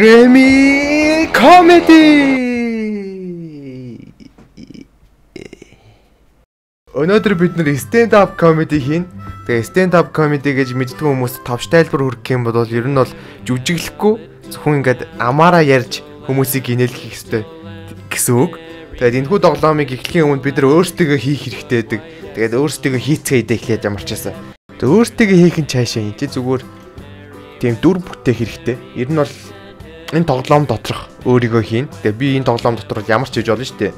Creamy comedy. Өнөөдөр бид нэр stand up comedy хийн. Тэгээ stand up comedy гэж мэддэг хүмүүс товчтой тайлбар хүргэх юм бол ер нь бол жүжиглэхгүй зөвхөн ингээд амаараа ярьж хүмүүсийг гинэлхэх ёстой гэсэн үг. Тэгээд энэ хүү тоглоомыг эхлэхийн өмнө бид нэр өөрсдөө хийх хэрэгтэй байдаг. Тэгээд өөрсдөө хийцгээдээ эхлээд ямар ч байсан. Тэгээд өөрсдөө хийх нь цаашаа энэ зүгээр тийм дүр бүтээх хэрэгтэй. Ер нь бол энэ тоглоом доторх өөрийгөө хийн. Тэгээ би энэ тоглоом дотор ямар ч хийж болно шүү дээ.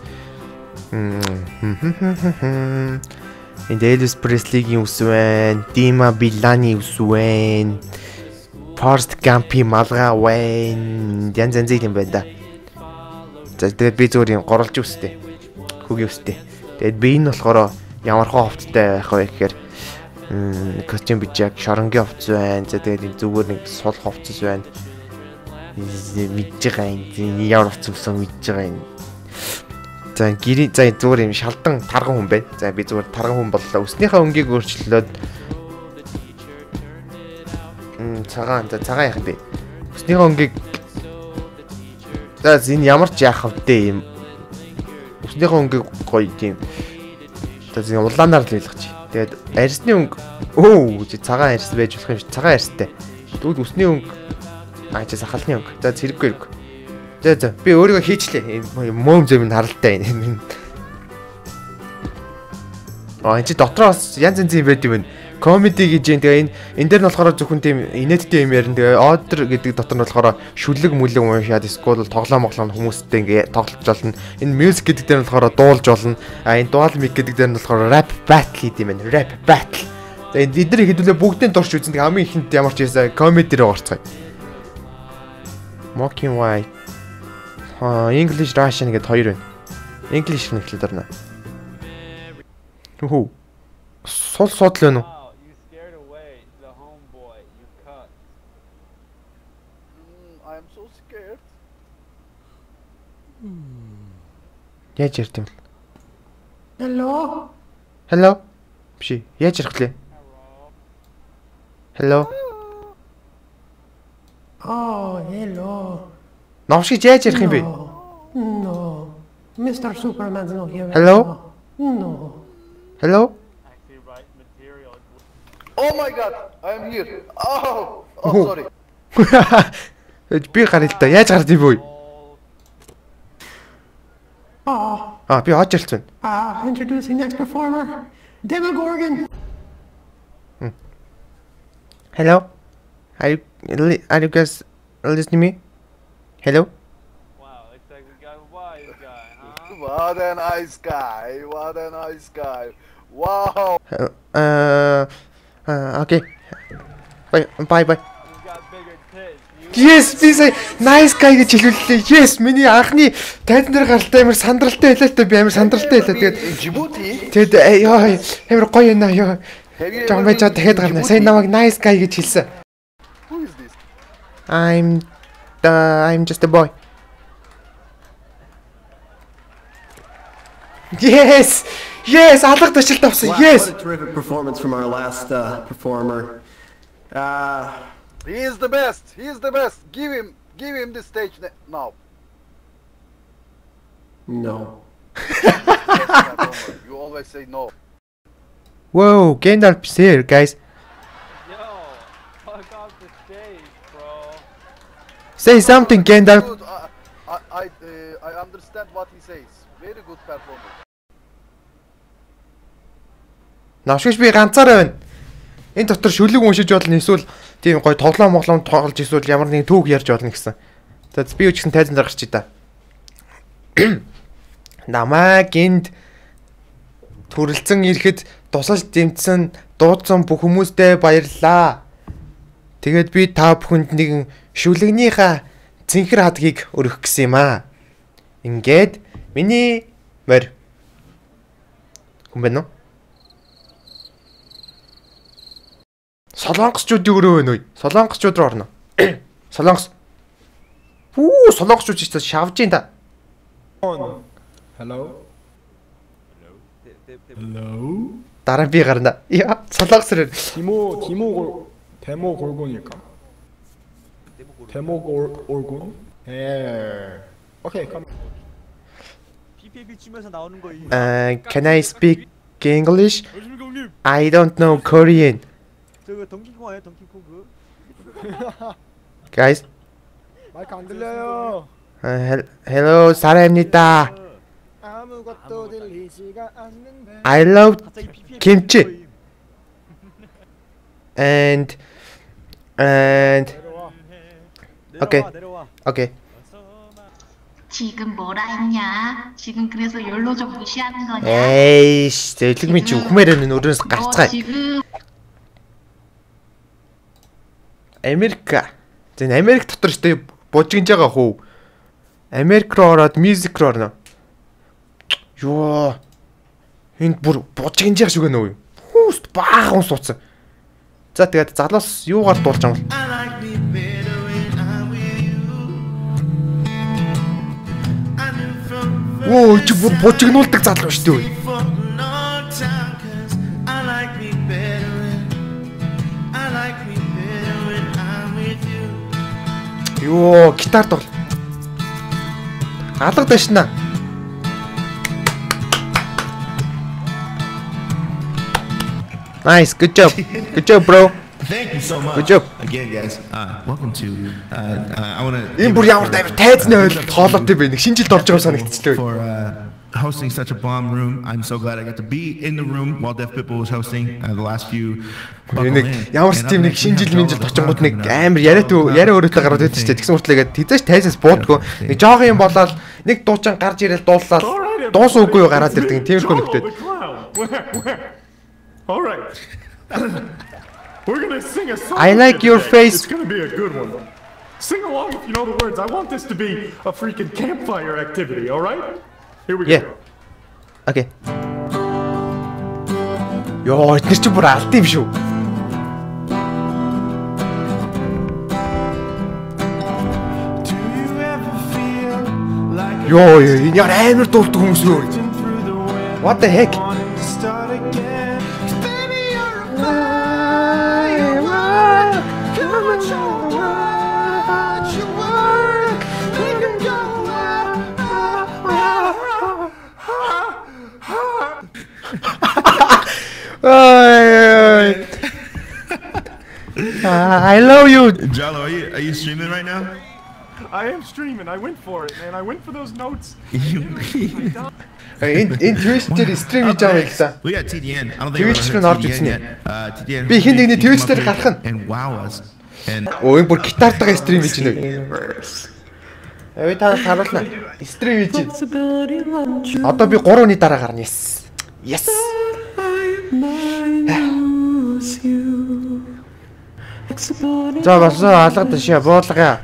Энд Элвис Преслигийн үсвэн, Дима Биланы үсвэн, Форст Гампи малгай вэн. Янз янз юм байна да. За тэгээ би зөв юм горлж үстэй. Хөгийн үстэй. Тэгээд би энэ болохоор ямархан хөвттэй байх вэ гэхээр костюм бичиг, шарангийн хөвц байна. За тэгээд зүгээр нэг сул хөвцс байна. Мэдчихэйн ямар уцсан мэдчихэйн. За гэрийн за зүгээр юм шалдан тарган хүн байна. За би зүгээр тарган хүн боллоо. Үснийхээ өнгийг өөрчлөлөөд цагаан за цагаан яах вэ? Үснийхээ өнгийг за зин ямар ч яах вэ юм. Үснийхээ өнгийг гоё тийм. За зин улаанаар л хийлгэж. Тэгээд арьсны өнг өө цагаан арьс байж болох юм шиг цагаан арьстай. Тэгвэл үсний өнг аа чи сахалны өнг. За зэрэггүй хэрэг. За би өөрийгөө хийчлээ. Мөөм зэв минь харалтай энэ. Аа энэ чи дотроос янз янз юм байд юм. Комеди гэж юм. Тэгээ энэ дээр нь болохоор зөвхөн тийм инээдтэй юм ярина. Тэгээ одер гэдэг дотор нь болохоор шүлэг мүлэг уушаад эсвэл тоглоом оглоно хүмүүстэй ингээ тоглож болно. Энэ мьюзик гэдэг дээр нь болохоор дуулж болно. Аа энэ дуал мик гэдэг дээр нь болохоор rap battle гэдэг юм байна. Rap battle. Тэгээ эдгээр хэдүүлээ бүгдийн дурч үзэн. Тэгээ хамгийн ихэнд ямар ч ийсэ комеди рүү орцгоё. Mocking white. English Russian гэдэг хоёр байна. English нь эхлээд орно. Хөө. Сул судал байна уу? Яаж ярьт юм бэ? Hello. Hello. Биш. Яаж ярих вэ? Hello. Oh, hello. Навшиг яаж ярих юм бэ? No. Mr. Superman's not here. Hello? No. Hello? Oh my god, I am here. Oh, sorry. Би гарилтаа яаж гард юм бэ? Би очилт байна. Introducing next performer, Demogorgon. Hello? Are you guys listening to me? Hello? Wow, looks like we got a wise guy, huh? What a nice guy, what a nice guy. Wow! Okay. Bye. You got bigger tits. Yes, this is a nice guy. Yes, миний анхны тайзан дээр гаралтай амар сандралтай хэлээ л та би амар сандралтай хэлээ. Тэгээд Жибути. Тэгээд яа амар гоё юм аа яа. Жамбайчаа дахиад гарна. Сайн намайг nice guy гэж хэлсэн. I'm just a boy. Yes, I looked at the yes. What a terrific performance from our last performer. He is the best. He is the best. Give him the stage now. No. You always say no. Whoa, Gandalf is here, guys. Yo, fuck off the stage. Say something, Gandalf. I understand what he says. Very good performance. Навшигч би ганцаараа байна. Энэ дотор шүлэг уншиж болно эсвэл тийм гоё тоглоом моглоом тоглож эсвэл ямар нэгэн түүх ярьж болно гэсэн. За би ч гэсэн тайзан дээр гарч идэ. Намайг энд төрөлцөн ирэхэд тусалж дэмжсэн дуудсан бүх хүмүүстээ баярлалаа. Тэгээд би та бүхэнд нэгэн шүлэгнийхээ цэнхэр хадгийг өргөх гэсэн юм аа. Ингээд миний морь. Хүн байна уу? Солонгосчууд өрөө байна уу? Солонгосчууд руу орно. Солонгос. Оо, солонгосчууд ч шавж ин та. Hello. Hello. Дараа би гарна. Яа, солонгос руу. Тимогоргонига. 데모골곤? Yeah. Okay, come. Can I speak English? I don't know Korean. Guys. Hello, 사람입니다. I love kimchi. And okay. 지금 뭐라 했냐? 지금 그래서 욜로 좀 무시하는 거냐? 에이씨, 제일 지금이 지금 구매되는 오른쪽 가짜. 아메리카. 전 아메리카 터뜨렸어요. 멋진 자가 호. 아메리카라, 뮤직카라. 요. 흰 부르. 멋진 자가 죽은 거요. 후스 빵 쏘았어. 자, 내가 잘랐어. 요가 돌자. Whoa, it's watching all the tattlers do. Yo, guitar doll. I'll touch now. Nice, good job. Good job, bro. Thank you so much. Good job. Again, guys. Welcome to. I want to. For hosting such a bomb room. I'm so glad I got to be in the room while Deaf Pitbull was hosting the last few. We're gonna sing a song. I like your face. It's gonna be a good one. Sing along if you know the words. I want this to be a freaking campfire activity, alright? Here we go. Okay. Yo, it's too bright, team show. Yo, you're never told to him. What the heck? I love you. Jalo, are you streaming right now? I am streaming. I went for it, man. I went for those notes. Interested in streaming, Jalo. We got TDN. I don't think we've heard TDN yet. TDN. Be hinting the Twister and wow us. And oh, I'm going to guitar to stream it now. Every time I look at stream it. I thought we were going to guitar again. Yes. Yes. За болсон алга дэшээ буулгая.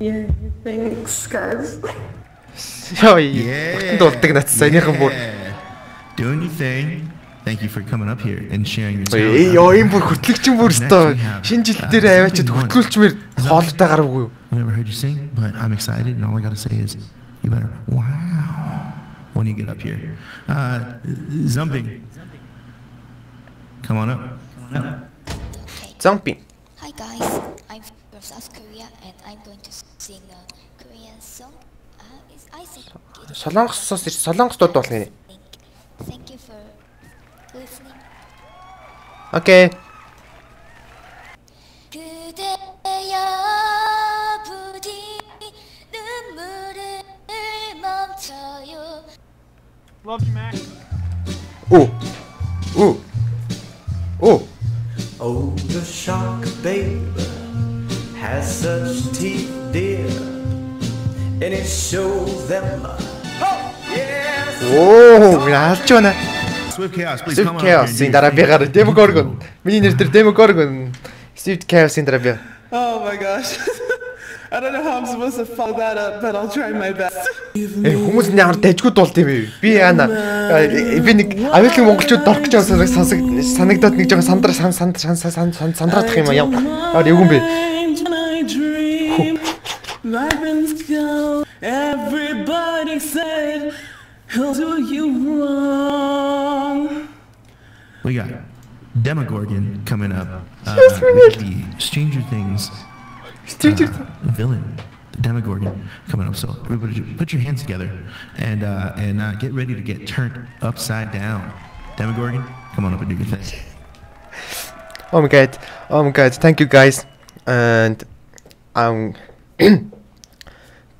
Yeah, thanks guys. Doing your thing. Thank you for coming up here and sharing your story. I never heard you sing, but I'm excited and all I gotta say is you better wow when you get up here. Zumping. Come on up. Zumping. Hi guys, I'm from South Korea and I'm going to sing a Korean song. I think thank you for listening. Okay. Love you, Mac. Oh. Oh, the shark, babe, has such teeth, dear, and it shows them. Oh, yes. Oh, that's Jonah. Swift Chaos, please come on. Swift Chaos, in that I've got a Demogorgon. Swift Chaos, in that I've got. Oh my gosh. I don't know how I'm supposed to follow that up, but I'll try my best. Everybody said he'll do you wrong. We got Demogorgon coming up. That's right. The Stranger Things villain, the Demogorgon, coming up. So everybody, put your hands together and get ready to get turned upside down. Demogorgon, come on up and do your thing. Oh my god! Thank you guys, and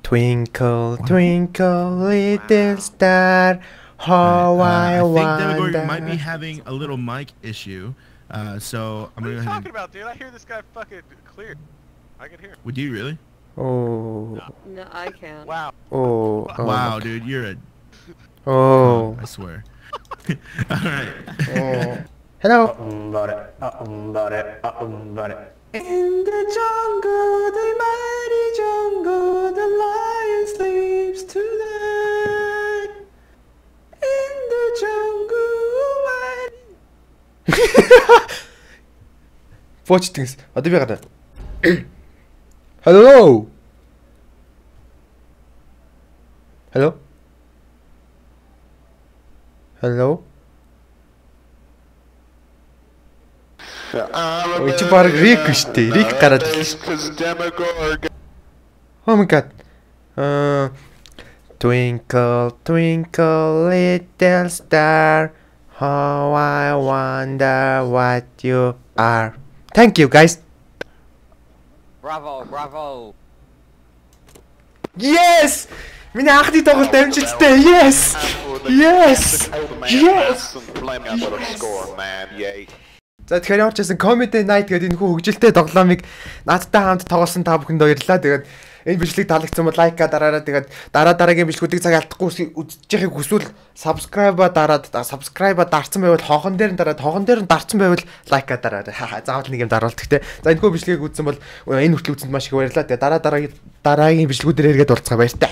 Twinkle, twinkle, little star, how I wonder. I think Demogorgon might be having a little mic issue, so I'm gonna go ahead. What are you talking about, dude? I hear this guy fucking clear. I can hear him. Would you really? Oh. No, I can't. Wow. Oh. Wow, dude, you're a. Oh. I swear. All right. Oh. Hello. In the mighty jungle, the lion sleeps tonight. In the jungle, watch things. Hello. Hello. Hello. Oh my god. Twinkle, twinkle, little star, how I wonder what you are. Thank you guys. Bravo, bravo. Yes! Yes! Yes! Yes! Yes! За тэгэхээр ямар ч байсан Comedy Night гэдэг энэ хүү хөгжилтэй тоглоомыг наадтай хамт тоглосон та бүхэнд баярлалаа. Тэгээд энэ бичлэг таалагдсан бол лайка дараарай. Тэгээд дараа дараагийн бичлэгүүдийг цаг алдахгүй үзчихийг хүсвэл subscribe-а дараад subscribe-а дарсан байвал хонхон дээр нь дарсан байвал лайка дараарай. Заавал нэг юм даруулт гэхтээ. За энэ хүү бичлэгийг үзсэн бол энэ хүртэл үзсэнд маш их баярлалаа. Тэгээд дараа дараагийн бичлэгүүдээр эргээд уулзцаа баяртай.